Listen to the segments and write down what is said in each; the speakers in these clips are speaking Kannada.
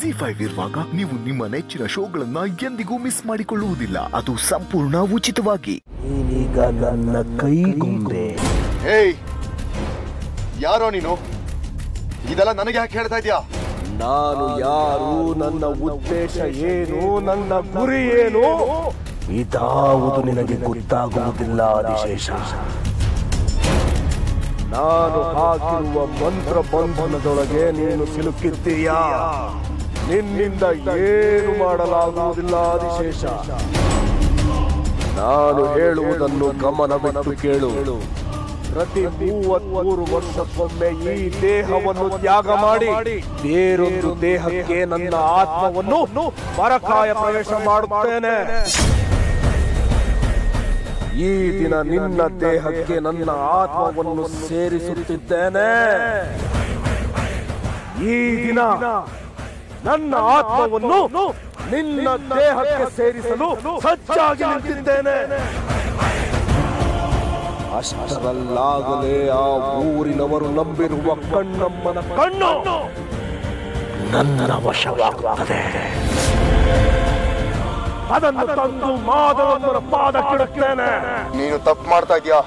Z5 ಇರುವಾಗ ನೀವು ನಿಮ್ಮ ನೆಚ್ಚಿನ ಶೋಗಳನ್ನು ಎಂದಿಗೂ ಮಿಸ್ ಮಾಡಿಕೊಳ್ಳುವುದಿಲ್ಲ. ಅದು ಸಂಪೂರ್ಣ ಉಚಿತವಾಗಿ. ಈಗ ನನ್ನ ಕೈಗೊಂಡೆ. ಹೇ ಯಾರೋ ನೀನು? ಇದೆಲ್ಲ ನನಗೆ ಯಾಕೆ ಹೇಳ್ತಾ ಇದೀಯಾ? ನಾನು ಯಾರು, ನನ್ನ ಉದ್ದೇಶ ಏನು, ನನ್ನ ಗುರಿ ಏನು ಇದಾವುದು ನಿನಗೆ ಗೊತ್ತಾಗುವುದಿಲ್ಲ ಆದಿಶೇಷ. ನಾನು ಹಾಕಿರುವ ಮಂತ್ರ ಬಂಧನದೊಳಗೆ ನೀನು ಸಿಲುಕಿದ್ದೀಯಾ. ನಿನ್ನಿಂದ ಏನು ಮಾಡಲಾಗುವುದಿಲ್ಲ ಆದಿಶೇಷ. ನಾನು ಹೇಳುವುದನ್ನು ಗಮನವಿಟ್ಟು ಕೇಳು. ಪ್ರತಿ 33 ವರ್ಷಕ್ಕೊಮ್ಮೆ ಈ ದೇಹವನ್ನು ತ್ಯಾಗ ಮಾಡಿ ಬೇರೊಂದು ದೇಹಕ್ಕೆ ನನ್ನ ಆತ್ಮವನ್ನು ಪರಕಾಯ ಪ್ರವೇಶ ಮಾಡುತ್ತೇನೆ. ಈ ದಿನ ನಿನ್ನ ದೇಹಕ್ಕೆ ನನ್ನ ಆತ್ಮವನ್ನು ಸೇರಿಸುತ್ತಿದ್ದೇನೆ. ಈ ದಿನ ನನ್ನ ಆತ್ಮವನ್ನು ನಿನ್ನ ದೇಹಕ್ಕೆ ಸೇರಿಸಲು ಸಜ್ಜಾಗಿ ನಿಂತಿದ್ದೇನೆ. ಅಷ್ಟರಲ್ಲಾಗಲೇ ಆ ಊರಿನವರು ನಂಬಿರುವ ಕಣ್ಣಮ್ಮನ ಕಣ್ಣು ನನ್ನ ವಶವಾಗುತ್ತದೆ. ಅದನ್ನು ತಂದು ಮಾಧವನ ಪಾದಕ್ಕಿಡುತ್ತೇನೆ. ನೀನು ತಪ್ಪು ಮಾಡ್ತಾ ಇದೀಯಾ.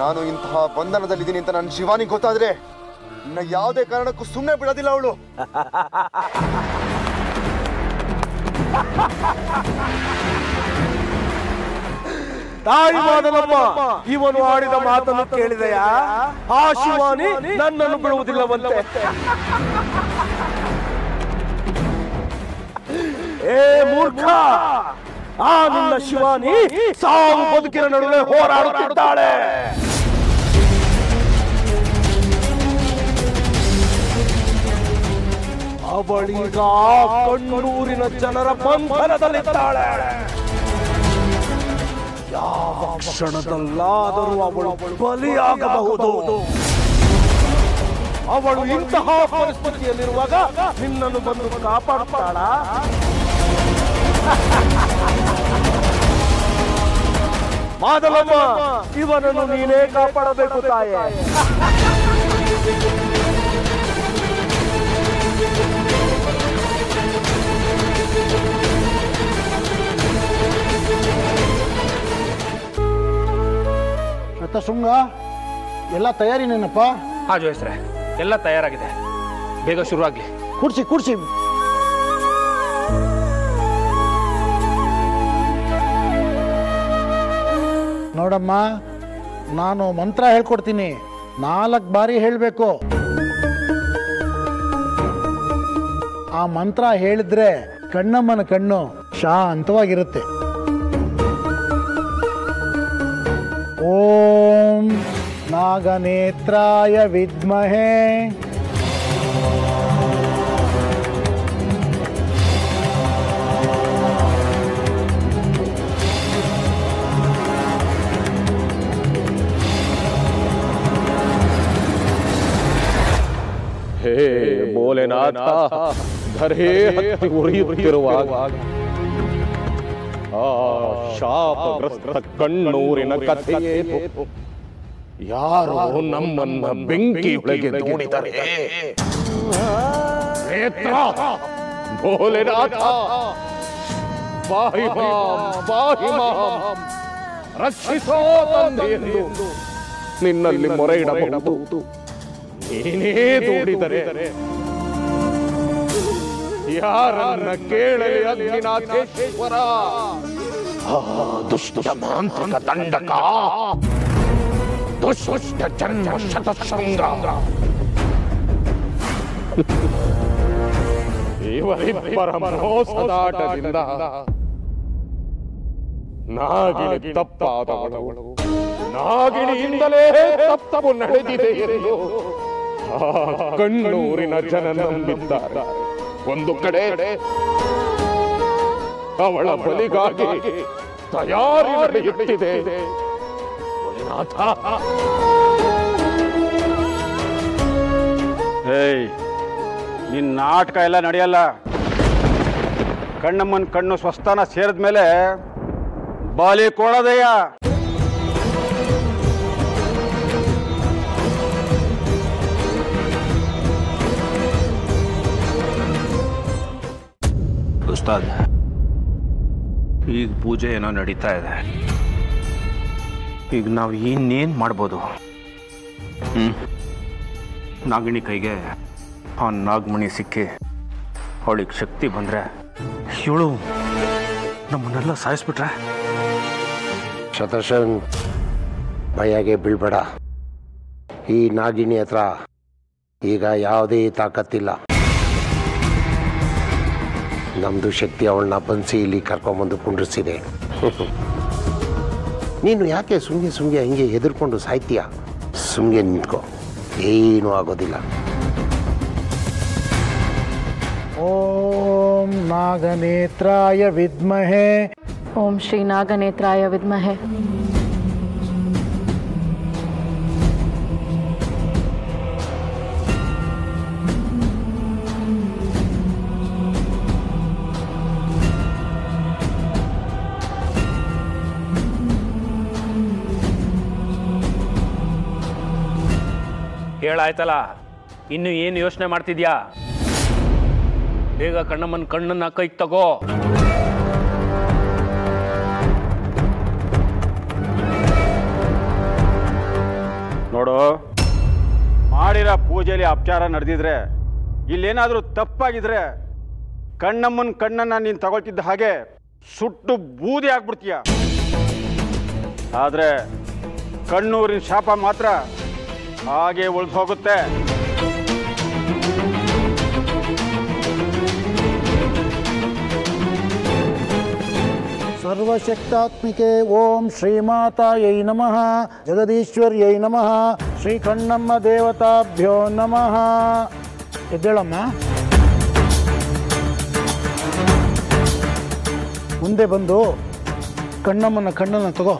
ನಾನು ಇಂತಹ ಬಂಧನದಲ್ಲಿದ್ದೀನಿ ಅಂತ ನನ್ನ ಶಿವಾನಿ ಗೊತ್ತಾದ್ರೆ ಇನ್ನ ಯಾವುದೇ ಕಾರಣಕ್ಕೂ ಸುಮ್ಮನೆ ಬಿಡೋದಿಲ್ಲ ಅವಳು. ತಾಯಿ ಮಾದನಪ್ಪ ಇವನು ಆಡಿದ ಮಾತನ್ನು ಕೇಳಿದೆಯಾ? ಆ ಶಿವಾನಿ ನನ್ನನ್ನು ಬಿಡುವುದಿಲ್ಲವಂತೆ. ಏ ಮೂರ್ಖ, ಆ ನಿನ್ನ ಶಿವಾನಿ ಸಾವು ಬದುಕಿನ ನಡುವೆ ಹೋರಾಡುತ್ತಿದ್ದಾಳೆ. ಅವಳೀಗ ಕಣ್ಣೂರಿನ ಜನರ ಬಂಧನದಲ್ಲಿದ್ದಾಳೆ. ಯಾವ ಕ್ಷಣದಲ್ಲಾದರೂ ಅವಳು ಬಲಿಯಾಗಬಹುದು. ಅವಳು ಇಂತಹ ಪರಿಸ್ಥಿತಿಯಲ್ಲಿರುವಾಗ ನಿನ್ನನ್ನು ಬಂದು ಕಾಪಾಡುತ್ತಾಳ. ಮಾದಲಮ್ಮ, ಇವನನ್ನು ನೀನೇ ಕಾಪಾಡಬೇಕು ತಾಯೇ. ರಥಶೃಂಗ, ಎಲ್ಲ ತಯಾರಿನೇನಪ್ಪ? ಹಾ ಜೋಯಿಸ್ರೆ, ಎಲ್ಲ ತಯಾರಾಗಿದೆ. ಬೇಗ ಶುರುವಾಗ್ಲಿ. ಕೂರ್ಸಿ ಕೂರ್ಸಿ. ನೋಡಮ್ಮ, ನಾನು ಮಂತ್ರ ಹೇಳ್ಕೊಡ್ತೀನಿ. 4 ಬಾರಿ ಹೇಳಬೇಕು. ಆ ಮಂತ್ರ ಹೇಳಿದ್ರೆ ಕಣ್ಣಮ್ಮನ ಕಣ್ಣು ಶಾಂತವಾಗಿರುತ್ತೆ. ಓಂ ನಾಗನೇತ್ರಾಯ ವಿದ್ಮಹೇ ಭೋಲೆನಾಥ ಧರೆ ಹತ್ತಿ ಉರಿಯುತ್ತಿರುವಾಗ ಆ ಶಾಪಗ್ರಸ್ತ ಕಣ್ಣೂರಿನ ಕಥೆಯೇನು? ಯಾರೋ ನಮ್ಮನ್ನ ಬೆಂಕಿ ಒಳಗೆ ದೂಡಿದರೆ ಭೋಲೆನಾಥ ಬಾಹಿ ಮಾಂ ಬಾಹಿ ಮಾಂ ರಕ್ಷಿಸೋ ತಂದೆಯೆಂದು ನಿನ್ನಲ್ಲಿ ಮೊರೆ ಇಡಬಹುದು. ಏನೇ ದೂಡಿದರೆ ಯಾರನ್ನ ಕೇಳಲಿ ಅಗ್ನಿನಾಥೇಶ್ವರ? ದುಷ್ಟ ಮಾಂತ್ರಿಕ ದಂಡಕ, ದುಷ್ಟ ಜನ್ಮ ಶತಶೃಂಗ, ಇವರಿಬ್ಬರ ಮನೋಸದಾಟದಿಂದ ನಾಗಿಣಿ ತಪ್ಪಾದವಳು. ನಾಗಿಣಿಯಿಂದಲೇ ತಪ್ಪು ನಡೆದಿದೆ ಎಂದು ಕಣ್ಣೂರಿನ ಜನ ನಂಬಿದ್ದಾರೆ. ಒಂದು ಕಡೆ ಅವಳ ಬಲಿಗಾಗಿ ತಯಾರಿ ನಡೆಯುತ್ತಿದೆ. ನಿನ್ನ ನಾಟಕ ಎಲ್ಲ ನಡೆಯಲ್ಲ. ಕಣ್ಣಮ್ಮನ ಕಣ್ಣು ಸ್ವಸ್ಥಾನ ಸೇರಿದ ಮೇಲೆ ಬಲಿ ಕೊಡದೆಯಾ? ಉಸ್ತಾದ, ಈಗ ಪೂಜೆ ಏನೋ ನಡೀತಾ ಇದೆ. ಈಗ ನಾವು ಇನ್ನೇನು ಮಾಡ್ಬೋದು? ನಾಗಿಣಿ ಕೈಗೆ ಆ ನಾಗಮಣಿ ಸಿಕ್ಕಿ ಅವಳಿಗೆ ಶಕ್ತಿ ಬಂದರೆ ಇವಳು ನಮ್ಮನ್ನೆಲ್ಲ ಸಾಯಿಸ್ಬಿಟ್ರೆ? ಶತರ್ಷನ್, ಭಯಗೆ ಬೀಳ್ಬೇಡ. ಈ ನಾಗಿಣಿ ಹತ್ರ ಈಗ ಯಾವುದೇ ತಾಕತ್ತಿಲ್ಲ. ನಮ್ಮದು ಶಕ್ತಿ ಅವಳನ್ನ ಬಂಧಿಸಿ ಇಲ್ಲಿ ಕರ್ಕೊಂಬಂದು ಕುಂಡ್ರಿಸಿದೆ. ನೀನು ಯಾಕೆ ಸುಮ್ಗೆ ಹಿಂಗೆ ಹೆದರ್ಕೊಂಡು ಸಾಯ್ತೀಯ? ಸುಮ್ಗೆ ನಿಂತ್ಕೋ, ಏನೂ ಆಗೋದಿಲ್ಲ. ಓಂ ನಾಗನೇತ್ರಾಯ ವಿದ್ಮಹೇ, ಓಂ ಶ್ರೀ ನಾಗನೇತ್ರಾಯ ವಿದ್ಮಹೇ. ಹೇಳಾಯ್ತಲ್ಲ, ಇನ್ನು ಏನು ಯೋಚನೆ ಮಾಡ್ತಿದ್ಯಾ? ಬೇಗ ಕಣ್ಣಮ್ಮನ ಕಣ್ಣನ್ನ ಕೈಗೆ ತಗೋ. ನೋಡು, ಮಾಡಿರೋ ಪೂಜೆಯಲ್ಲಿ ಅಪಚಾರ ನಡೆದಿದ್ರೆ, ಇಲ್ಲೇನಾದರೂ ತಪ್ಪಾಗಿದ್ರೆ, ಕಣ್ಣಮ್ಮನ ಕಣ್ಣನ್ನ ನೀನು ತಗೊಳ್ತಿದ್ದ ಹಾಗೆ ಸುಟ್ಟು ಬೂದಿ ಆಗ್ಬಿಡ್ತೀಯ. ಆದರೆ ಕಣ್ಣೂರಿನ ಶಾಪ ಮಾತ್ರ ಹಾಗೆ ಉಳಿದು ಹೋಗುತ್ತೆ. ಸರ್ವಶಕ್ತಾತ್ಮಿಕೆ ಓಂ ಶ್ರೀಮಾತಾಯೈ ನಮಃ, ಜಗದೀಶ್ವರ್ಯೈ ನಮಃ, ಶ್ರೀಕಣ್ಣಮ್ಮ ದೇವತಾಭ್ಯೋ ನಮಃ. ಎದ್ದೇಳಮ್ಮ, ಮುಂದೆ ಬಂದು ಕಣ್ಣನ್ನು ತಗೋ.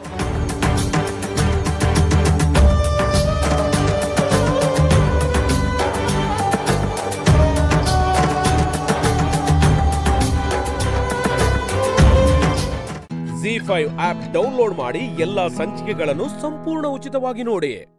ಜಿ5 ಆಪ್ ಡೌನ್ಲೋಡ್ ಮಾಡಿ ಎಲ್ಲಾ ಸಂಚಿಕೆಗಳನ್ನು ಸಂಪೂರ್ಣ ಉಚಿತವಾಗಿ ನೋಡಿ.